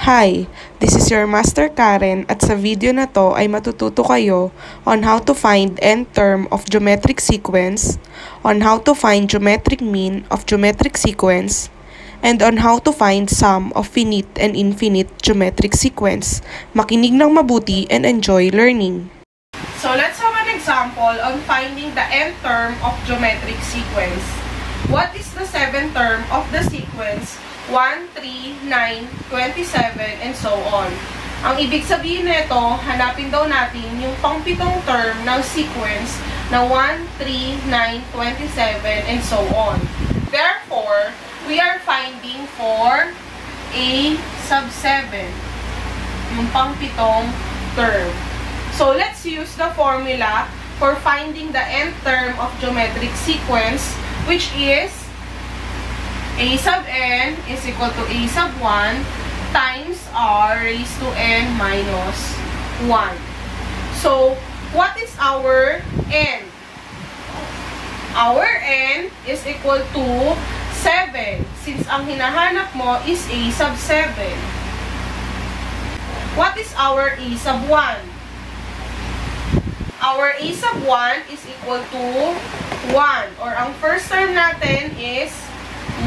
Hi, this is your Master Karen at sa video na to ay matututo kayo on how to find nth term of geometric sequence, on how to find geometric mean of geometric sequence, and on how to find sum of finite and infinite geometric sequence. Makinig ng mabuti and enjoy learning. So let's have an example on finding the nth term of geometric sequence. What is the seventh term of the sequence? 1, 3, 9, 27, and so on. Ang ibig sabihin nito, hanapin daw natin yung pang-pitong term ng sequence na 1, 3, 9, 27, and so on. Therefore, we are finding for a sub 7, yung pang-pitong term. So, let's use the formula for finding the nth term of geometric sequence, which is a sub n is equal to a sub 1 times r raised to n minus 1. So, what is our n? Our n is equal to 7 since ang hinahanap mo is a sub 7. What is our a sub 1? Our a sub 1 is equal to 1 or ang first term natin is 1.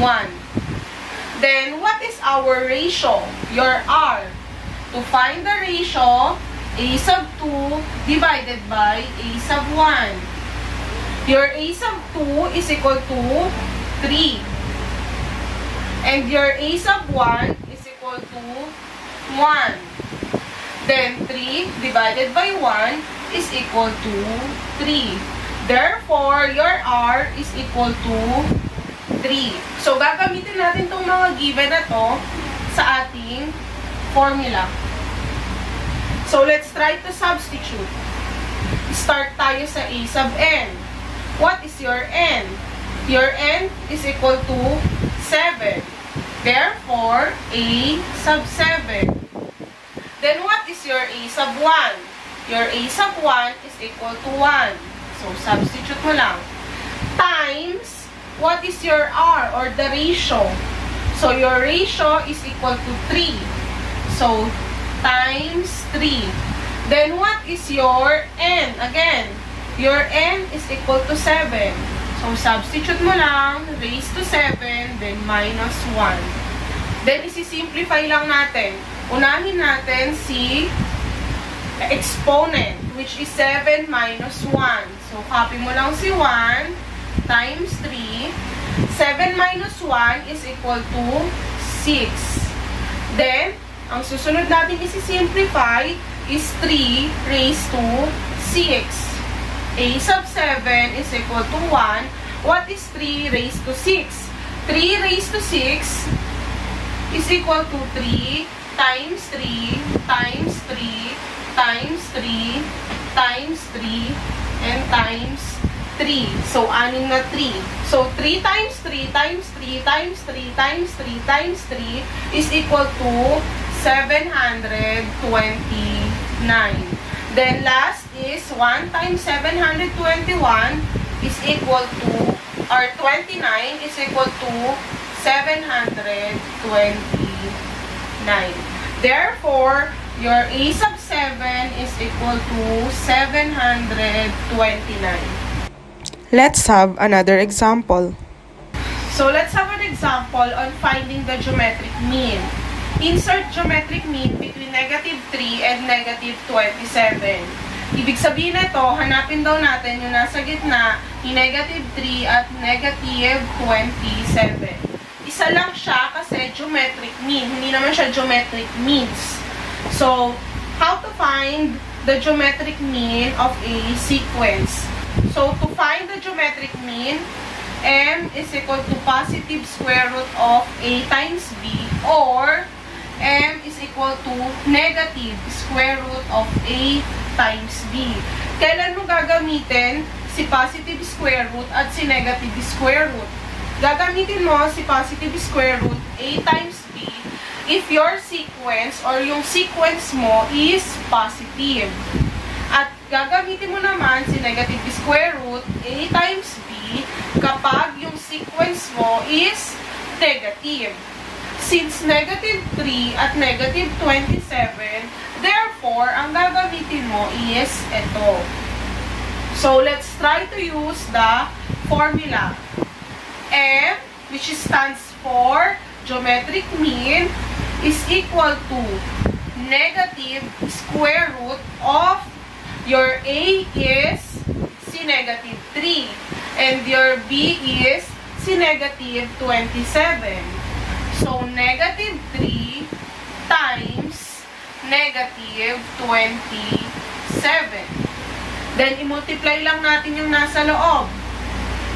Then, what is our ratio? Your R. To find the ratio, a sub 2 divided by a sub 1. Your a sub 2 is equal to 3. And your a sub 1 is equal to 1. Then, 3 divided by 1 is equal to 3. Therefore, your R is equal to 3. So, gagamitin natin itong mga given na to sa ating formula. So, let's try to substitute. Start tayo sa a sub n. What is your n? Your n is equal to 7. Therefore, a sub 7. Then, what is your a sub 1? Your a sub 1 is equal to 1. So, substitute mo lang. Times what is your R or the ratio? So, your ratio is equal to 3. So, times 3. Then, what is your N? Again, your N is equal to 7. So, substitute mo lang, raised to 7, then minus 1. Then, isisimplify lang natin. Unahin natin si exponent, which is 7 minus 1. So, copy mo lang si 1 times 3. 7 minus 1 is equal to 6. Then, ang susunod natin isi-simplify is 3 raised to 6. A sub 7 is equal to 1. What is 3 raised to 6? 3 raised to 6 is equal to 3 times 3 times 3 times 3 times 3 and times 3. So, 6 na 3. So, 3 times 3 times 3 times 3 times 3 times 3 is equal to 729. Then, last is 1 times 721 is equal to, or 29 is equal to 729. Therefore, your a sub 7 is equal to 729. Let's have another example. So, let's have an example on finding the geometric mean. Insert geometric mean between negative 3 and negative 27. Ibig sabihin nito, hanapin daw natin yung nasa gitna, yung negative 3 at negative 27. Isa lang siya kasi geometric mean, hindi naman siya geometric means. So, how to find the geometric mean of a sequence? So, to find the geometric mean, m is equal to positive square root of a times b, or m is equal to negative square root of a times b. Kailan mo gagamitin si positive square root at si negative square root? Gagamitin mo si positive square root a times b if your sequence or yung sequence mo is positive. At gagamitin mo naman si negative square root a times b kapag yung sequence mo is negative. Since negative 3 at negative 27, therefore, ang gagamitin mo is ito. So, let's try to use the formula. M, which stands for geometric mean, is equal to negative square root of your A is C negative 3 and your B is C negative 27. So, negative 3 times negative 27. Then, i-multiply lang natin yung nasa loob.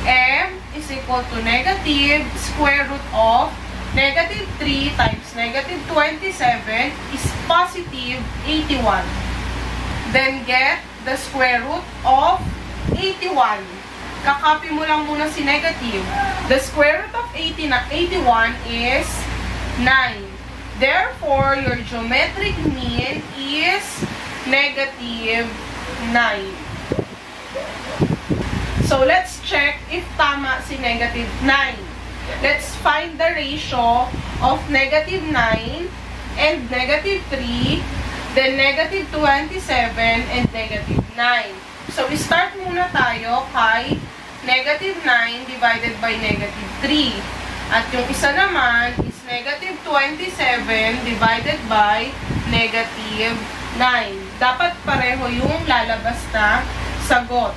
M is equal to negative square root of negative 3 times negative 27 is positive 81. Then, get the square root of 81. Kakopy mo lang muna si negative. The square root of 81 is 9. Therefore, your geometric mean is negative 9. So, let's check if tama si negative 9. Let's find the ratio of negative 9 and negative 3, then negative 27 and negative 9. So, we start muna tayo kay negative 9 divided by negative 3. At yung isa naman is negative 27 divided by negative 9. Dapat pareho yung lalabas na sagot.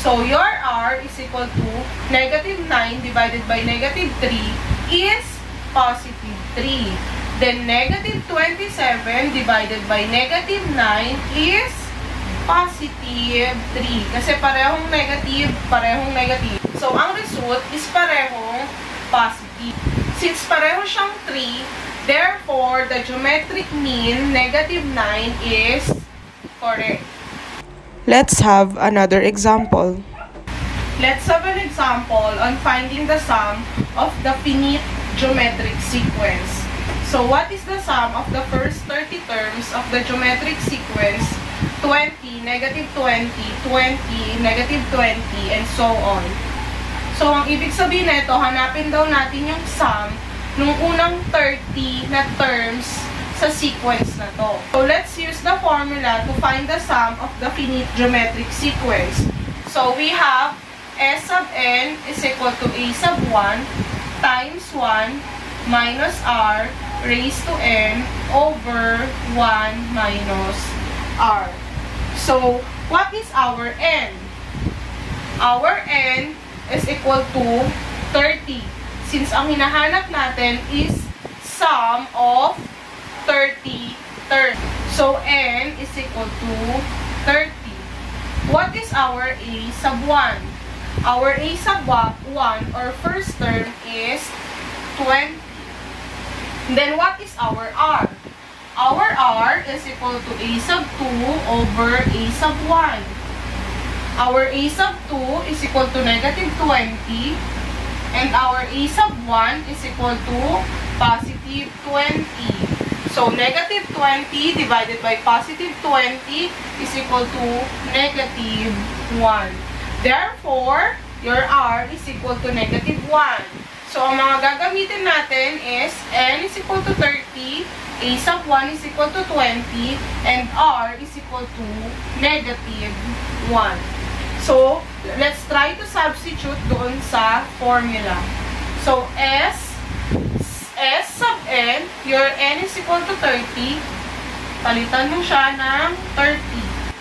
So, your R is equal to negative 9 divided by negative 3 is positive 3. Then, negative 27 divided by negative 9 is positive 3. Kasi parehong negative. So, ang result is parehong positive. Since pareho siyang 3, therefore, the geometric mean, negative 9, is correct. Let's have another example. Let's have an example on finding the sum of the finite geometric sequence. So, what is the sum of the first 30 terms of the geometric sequence? 20, negative 20, 20, negative 20, and so on. So, ang ibig sabihin nito, hanapin daw natin yung sum nung unang 30 na terms sa sequence na to. So, let's use the formula to find the sum of the finite geometric sequence. So, we have S sub n is equal to A sub 1 times 1 minus R raised to n over 1 minus R. So, what is our n? Our n is equal to 30. Since ang hinahanap natin is sum of 30 terms. So, n is equal to 30. What is our A sub 1? Our A sub 1 or first term is 20. Then, what is our R? Our R is equal to A sub 2 over A sub 1. Our A sub 2 is equal to negative 20. And our A sub 1 is equal to positive 20. So, negative 20 divided by positive 20 is equal to negative 1. Therefore, your R is equal to negative 1. So, ang mga gagamitin natin is n is equal to 30, A sub 1 is equal to 20, and R is equal to negative 1. So, let's try to substitute doon sa formula. So, S sub n, your n is equal to 30. Palitan mo siya ng 30.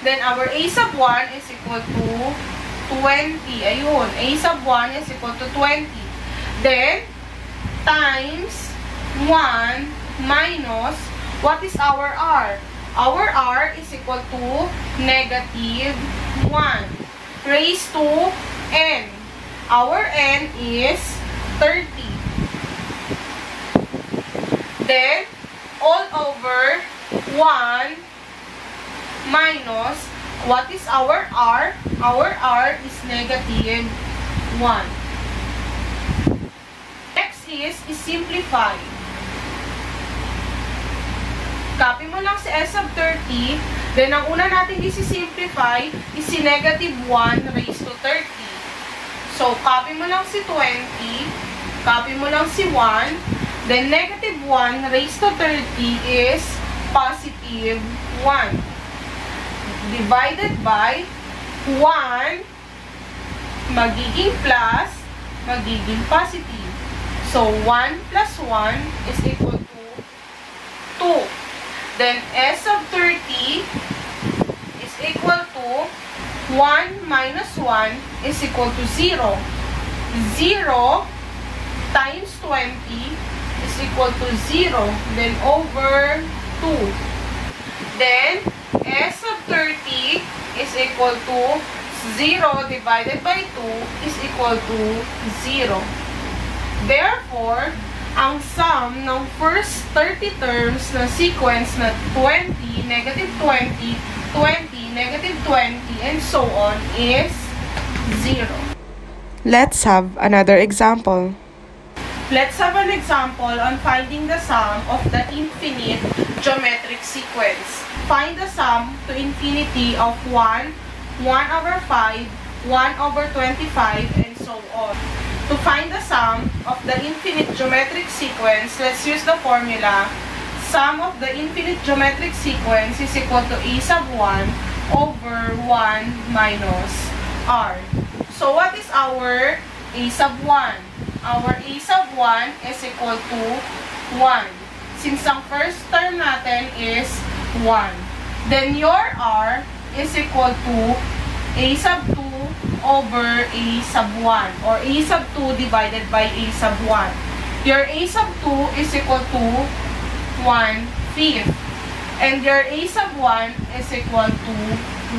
Then, our A sub 1 is equal to 20. Ayun, A sub 1 is equal to 20. Then, times 1 minus, what is our R? Our R is equal to negative 1 raised to n. Our n is 30. Then, all over 1 minus, what is our R? Our R is negative 1. Next is simplify. Copy mo lang si S sub 30. Then, ang una natin isi-simplify is si negative 1 raised to 30. So, copy mo lang si 20. Copy mo lang si 1. Then negative 1 raised to 30 is positive 1 divided by 1 magiging plus magiging positive. So 1 plus 1 is equal to 2. Then S of 30 is equal to 1 minus 1 is equal to 0. 0 times 20 is equal to 0, then over 2. Then S of 30 is equal to 0 divided by 2 is equal to 0. Therefore, ang sum ng first 30 terms ng sequence na 20, negative 20, 20, negative 20, and so on is 0. Let's have another example. Let's have an example on finding the sum of the infinite geometric sequence. Find the sum to infinity of 1 over 5, 1 over 25, and so on. To find the sum of the infinite geometric sequence, let's use the formula. Sum of the infinite geometric sequence is equal to a sub 1 over 1 minus r. So what is our a sub 1? Our a sub 1 is equal to 1. Since ang first term natin is 1. Then your r is equal to a sub 2 over a sub 1. Or a sub 2 divided by a sub 1. Your a sub 2 is equal to 1/5. And your a sub 1 is equal to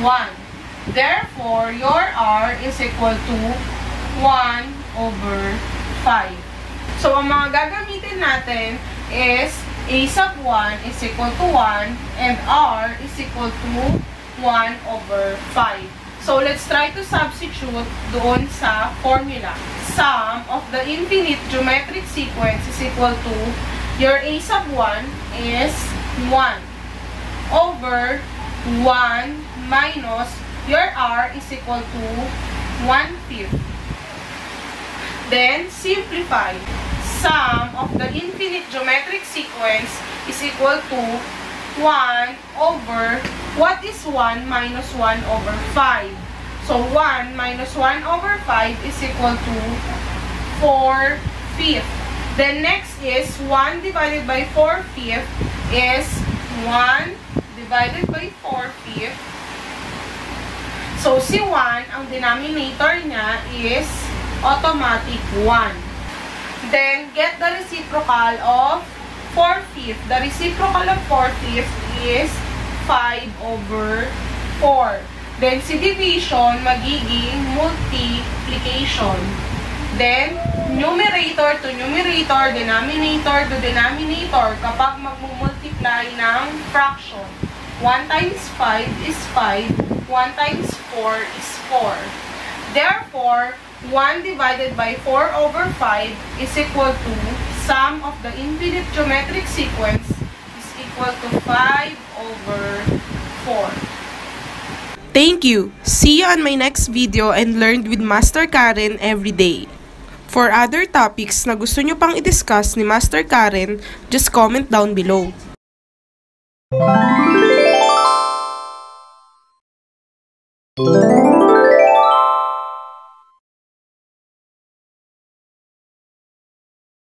1. Therefore, your r is equal to 1 over 5. So, ang mga gagamitin natin is a sub 1 is equal to 1 and r is equal to 1 over 5. So, let's try to substitute doon sa formula. Sum of the infinite geometric sequence is equal to your a sub 1 is 1 over 1 minus your r is equal to 1/5. Then, simplify. Sum of the infinite geometric sequence is equal to 1 over, what is 1 minus 1 over 5? So, 1 minus 1 over 5 is equal to 4/5. Then, next is 1 divided by 4/5 is 1 divided by 4/5. So, si 1, ang denominator niya is automatic 1. Then, get the reciprocal of 4/5. The reciprocal of 4/5 is 5 over 4. Then, si division, magiging multiplication. Then, numerator to numerator, denominator to denominator, kapag mag-multiply ng fraction. 1 times 5 is 5. 1 times 4 is 4. Therefore, 1 divided by 4 over 5 is equal to sum of the infinite geometric sequence is equal to 5 over 4. Thank you! See you on my next video and learn with Master Karen every day. For other topics na gusto nyo pang i-discuss ni Master Karen, just comment down below.